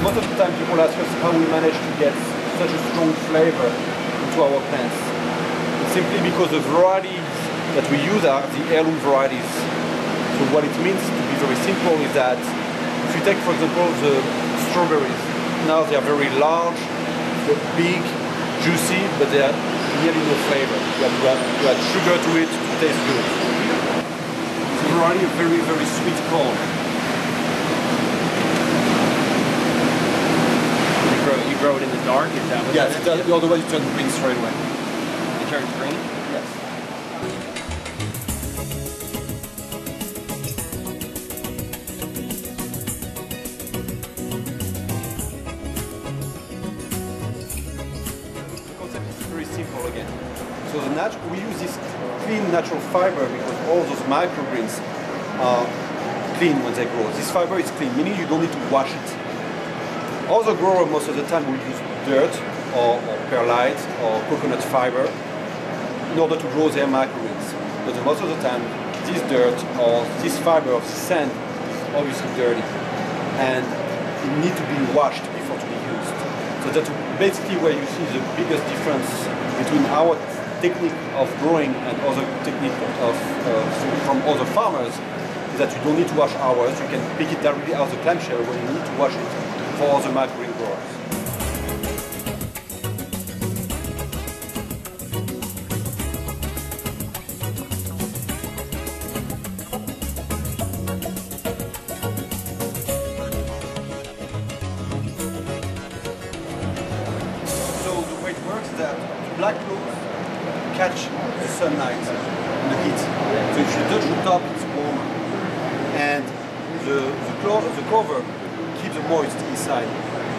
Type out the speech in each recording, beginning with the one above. lot of the time people ask us how we manage to get such a strong flavor into our plants. It's simply because the varieties that we use are the heirloom varieties. So what it means, to be very simple, is that if you take, for example, the strawberries, now they are very large, they're big, juicy, but they have nearly no flavor. You add sugar to it to taste good. It's a variety of very, very sweet corn. Grow it in the dark? Is that what yes, it does, otherwise it turns green straight away. It turns green? Yes. The concept is very simple again. So we use this clean natural fiber because all those microgreens are clean when they grow. This fiber is clean, meaning you don't need to wash it. Other growers most of the time will use dirt or perlite or coconut fiber in order to grow their microgreens. But most of the time, this dirt or this fiber of sand is obviously dirty and it needs to be washed before to be used. So that's basically where you see the biggest difference between our technique of growing and other technique from other farmers, is that you don't need to wash ours. You can pick it directly out of the clamshell when you need to wash it. For the microgreen growers. So the way it works is that black clothes catch the sunlight and the heat. So if you touch the top, it's warmer. And the cover keep the moist inside,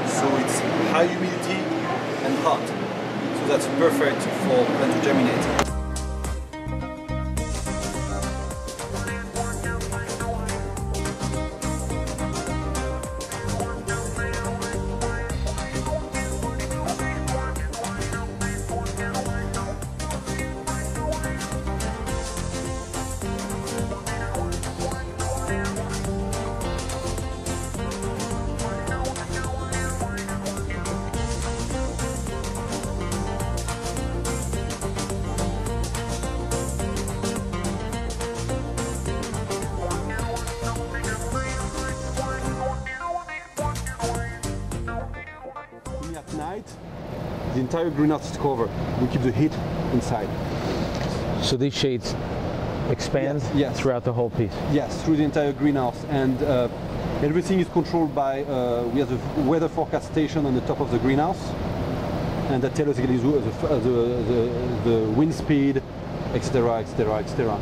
so it's high humidity and hot, so that's perfect for plant to germinate. At night, the entire greenhouse is covered. We keep the heat inside. So these shades expand throughout the whole piece? Yes, through the entire greenhouse. And everything is controlled by, we have the weather forecast station on the top of the greenhouse. And that tells us the wind speed, etc., etc., etc.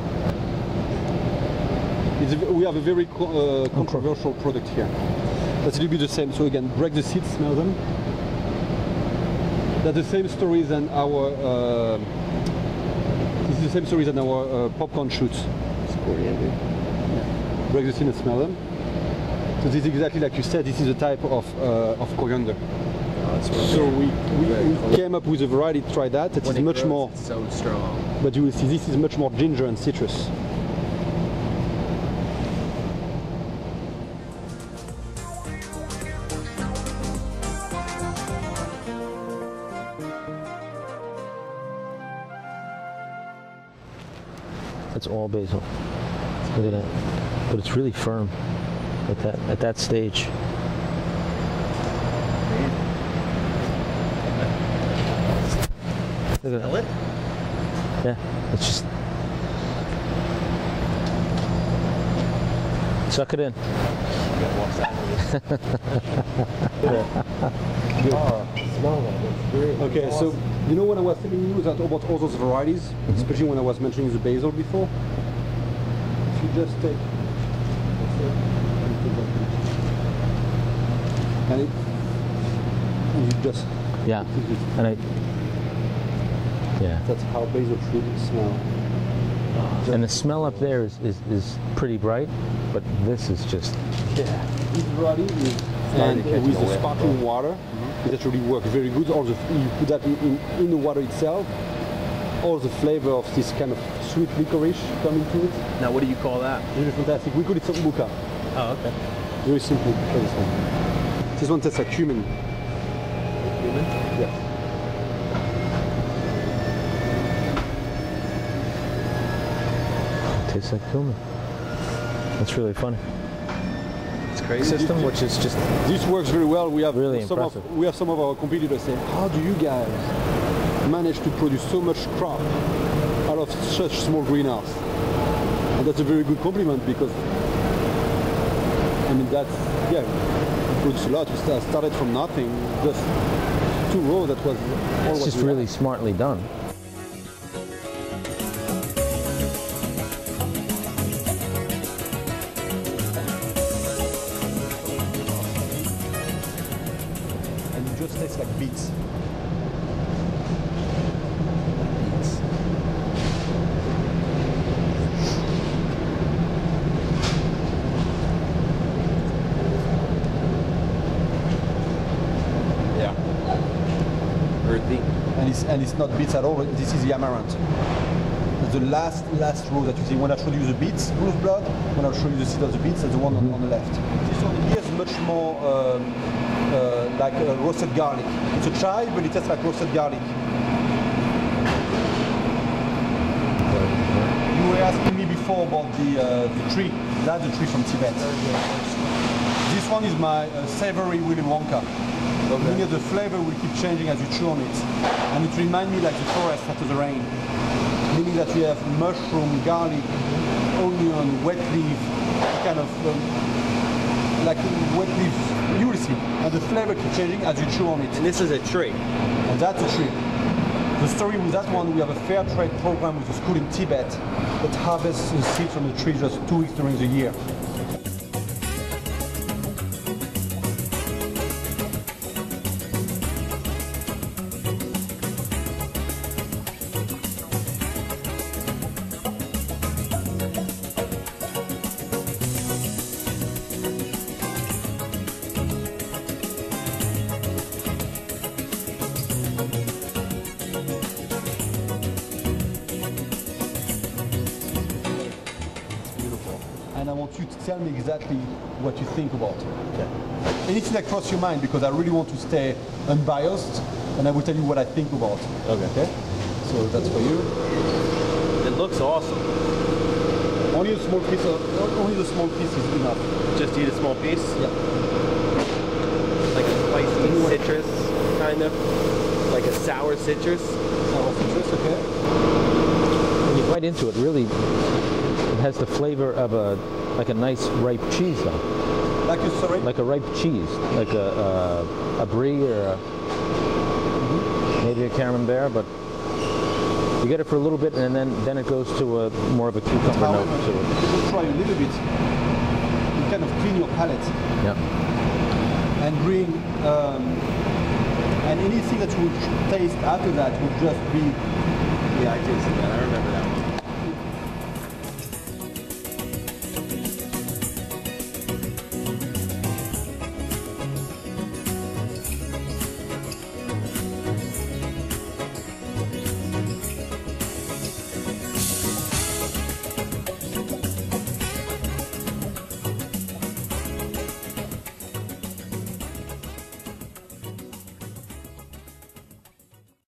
We have a very controversial product here. That's a little bit the same. So again, break the seeds, smell them. That's the same story than our. This is the same story than our popcorn shoots. It's coriander. Yeah. Break the seed and smell them. So this is exactly like you said. This is a type of coriander. Oh, that's really so we came up with a variety. Try that. It is much more. It's so strong. But you will see this is much more ginger and citrus. That's all basil. Look at that. But it's really firm at that stage. Look at that. Yeah, it's just... Suck it in. Okay, so you know when I was telling you that about all those varieties, especially when I was mentioning the basil before, if you just take and You just... Yeah. And I... Yeah. That's how basil fruit smells. And the smell up there is pretty bright, but this is just... Yeah. It's ruddy. And with the sparkling water, it actually works very good. Or you put that in the water itself. All the flavor of this kind of sweet licorice coming to it. Now, what do you call that? Really fantastic. We call it sambuca. Oh, okay. Very simple. This one tastes like cumin. Cumin? Yeah. Tastes like cumin. That's really funny. It's crazy. System, which is just this works very well. We have really some of our competitors saying, "How do you guys manage to produce so much crop out of such small greenhouse?" And that's a very good compliment because I mean that's we produce a lot. We started from nothing, just two rows. That was all. It's just really smartly done. And it's not beets at all, this is the amaranth. The last row that you see, when I show you the beets, blue blood, when I show you the seed of the beets, that's the one on the left. This one here is much more like roasted garlic. It's a chai, but it tastes like roasted garlic. You were asking me before about the tree. That's the tree from Tibet. This one is my savory Willy Wonka. Okay. The flavor will keep changing as you chew on it. And it reminds me like the forest after the rain. Meaning that we have mushroom, garlic, onion, wet leaf, kind of like wet leaf, you will see. And the flavor keeps changing as you chew on it. And this is a tree. And that's a tree. The story with that one, we have a fair trade program with a school in Tibet that harvests the seeds from the tree just 2 weeks during the year. And I want you to tell me exactly what you think about it. Okay. Anything that crosses your mind, because I really want to stay unbiased, and I will tell you what I think about it. Okay. Okay? So that's for you. It looks awesome. Only a small piece. Only the small piece is enough. Just eat a small piece. Yeah. Like a spicy citrus, kind of like a sour citrus. Sour citrus. Okay. When you bite into it, really. It has the flavor of a nice ripe cheese though. Like a sorry? Like a ripe cheese, like a brie or a, maybe a camembert, but you get it for a little bit and then it goes to a more of a cucumber note to it. If you try a little bit, you kind of clean your palate. Yeah. And bring and anything that you would taste after that would just be. Yeah, I tasted that. I remember that.